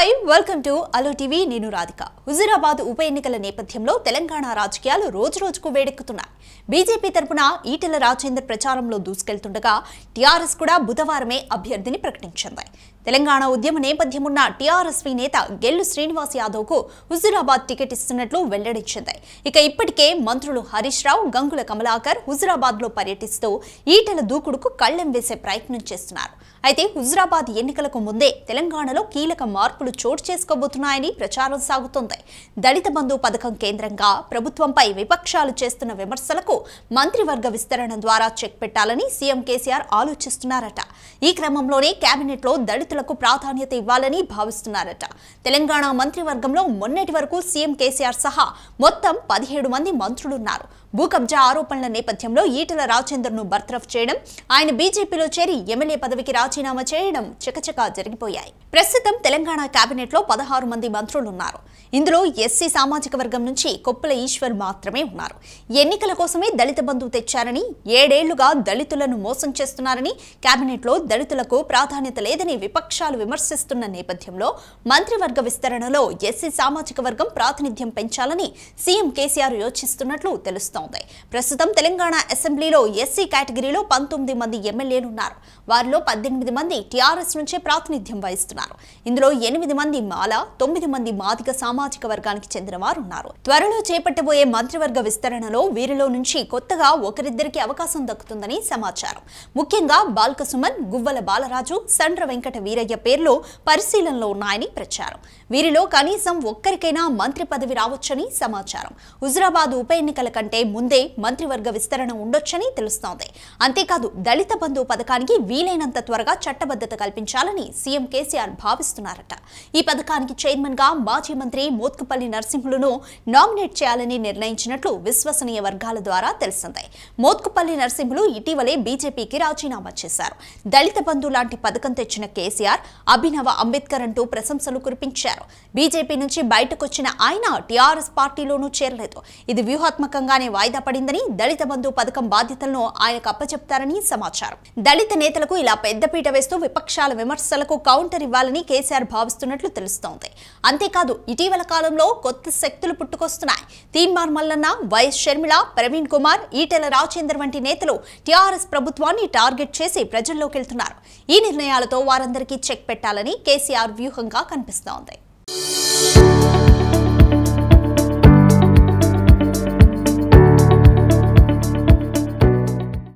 hi welcome to అలో TV నేను రాధిక హుజూరాబాద్ ఉప ఎన్నికల నేపథ్యంలో తెలంగాణ రాజకీయాలు రోజురోజుకు వేడెక్కుతున్నాయి బీజేపీ తరపున ఈటెల రాజేందర్ ప్రచారంలో దూసుకెళ్తుండగా టిఆర్ఎస్ కూడా బుధవారమే అభ్యర్థిని ప్రకటించింది తెలంగాణ ఉద్యమ నేపథ్యమున్న టిఆర్ఎస్ నేత గెల్లు శ్రీనివాస్ యాదవ్ కు హుజూరాబాద్ టికెట్ ఇస్తున్నట్లు వెల్లడించింది ఇక ఇప్పటికే మంత్రులు హరీష్ రావు గంగుల కమలాకర్ హుజూరాబాద్ లో పర్యటిస్తూ ఈటెల దూకుడుకు కళ్ళెం వేసే ప్రయత్నం చేస్తున్నారు అయితే హుజూరాబాద్ ఎన్నికలకు ముందే తెలంగాణలో కీలక మార్పులు చోటు చేసుకోబోతున్నాయని ప్రచారం సాగుతోంది దళిత బంధు పథకం కేంద్రంగా ప్రభుత్వంపై విపక్షాలు చేస్తున్న విమర్శలకు మంత్రివర్గ విస్తరణ ద్వారా చెక్ పెట్టాలని సీఎం కేసీఆర్ ఆలోచిస్తున్నారట ఈ క్రమంలోనే కేబినెట్ లో దళితులకు ప్రాధాన్యత ఇవ్వాలని భావిస్తున్నారట తెలంగాణ మంత్రివర్గంలో మొన్నటి వరకు సీఎం కేసీఆర్ సహా మొత్తం 17 మంది మంత్రులున్నారు భూ కబ్జా ఆరోపణల నేపథ్యంలో ఈటెల రాజేందర్ ను బర్తరఫ్ చేయడం ఆయన బీజేపీలో చేరి ఎమ్మెల్యే పదవికి రాజీనామా చేయడం చకచకా జరిగిపోయాయి ప్రస్తుతం తెలంగాణ కేబినెట్ లో 16 మంది మంత్రులున్నారు ఇందులో ఎస్సీ సామాజిక వర్గం నుంచి కొప్పుల ఈశ్వర్ మాత్రమే ఉన్నారు ఎన్నికల కోసమే దళిత బంధు తెచ్చారని ఏడేళ్లుగా దళితులను మోసం చేస్తున్నారని కేబినెట్ లో దళితులకు ప్రాధాన్యత లేదని విపక్షాలు విమర్శిస్తున్న నేపథ్యంలో మంత్రివర్గ విస్తరణలో ఎస్సీ సామాజిక వర్గం ప్రాతినిధ్యం పెంచాలని సీఎం కేసీఆర్ యోచిస్తున్నట్లు తెలుస్తోంది ప్రస్తుతం తెలంగాణ అసెంబ్లీలో ఎస్సీ కేటగిరీలో 19 మంది ఎమ్మెల్యేలున్నారు వారిలో 18 మంది టీఆర్ఎస్ నుంచే ప్రాతినిధ్యం వహిస్తున్నారు ఇందులో 8 మంది మాల 9 మంది మాదిగ సామాజిక వర్గానికి చెందిన వారు ఉన్నారు త్వరలో చేపట్టబోయే మంత్రివర్గ విస్తరణలో వీరిలో నుంచి కొత్తగా ఒకరిద్దరికి అవకాశం దక్కుతుందని సమాచారం ముఖ్యంగా బాల్క సుమన్ గువ్వల బాలరాజు సండ్ర వెంకట వీరయ్య పేర్లు పరిశీలనలో ఉన్నాయని ప్రచారం వీరిలో కనీసం ఒక్కరికైనా మంత్రి పదవి రావచ్చని సమాచారం హుజూరాబాద్ ఉప ఎన్నికల కంటే ముందే మంత్రివర్గ విస్తరణ ఉండొచ్చని తెలుస్తోంది అంతేకాదు దళిత బంధు పథకానికి వీలైనంత త్వరగా చట్టబద్ధత కల్పించాలని సీఎం కేసీఆర్ భావిస్తున్నారట ఈ పథకానికి చైర్మన్ గా మాజీ మంత్రి మోత్కుపల్లి నర్సింహులను నామినేట్ చేయాలని నిర్ణయించినట్లు విశ్వసనీయ వర్గాల ద్వారా తెలిసింది మోత్కుపల్లి నర్సింహులు ఇటీవలే బీజేపీకి రాజీనామా చేశారు దళిత బంధు లాంటి పథకం తెచ్చిన కేసీఆర్ అభినవ అంబేద్కర్ అంటూ ప్రశంసలు కురిపించారు బీజేపీ నుంచి బయటకొచ్చిన ఆయన టీఆర్ఎస్ పార్టీలోనూ చేరలేదు ఇది వ్యూహాత్మకంగానే వాయిదా పడిందని దళిత బంధు పథకం బాధ్యతలను ఆయనకు అప్పచెప్తారని సమాచారం దళిత నేతలకు ఇలా పెద్దపీట వేస్తూ విపక్షాల విమర్శలకు కౌంటర్ ఇవ్వాలని కేసీఆర్ భావిస్తున్నట్లు తెలుస్తోంది అంతేకాదు ఇటీవల కాలంలో కొత్త శక్తులు పుట్టుకొస్తున్నాయి తీన్మార్ మల్లన్న వైఎస్ షర్మిల ప్రవీణ్ కుమార్ ఈటెల రాజేందర్ వంటి నేతలు టీఆర్ఎస్ ప్రభుత్వాన్ని టార్గెట్ చేసి ప్రజల్లోకి వెళ్తున్నారు ఈ నిర్ణయాలతో వారందరికీ చెక్ పెట్టాలని కేసీఆర్ వ్యూహంగా కనిపిస్తోంది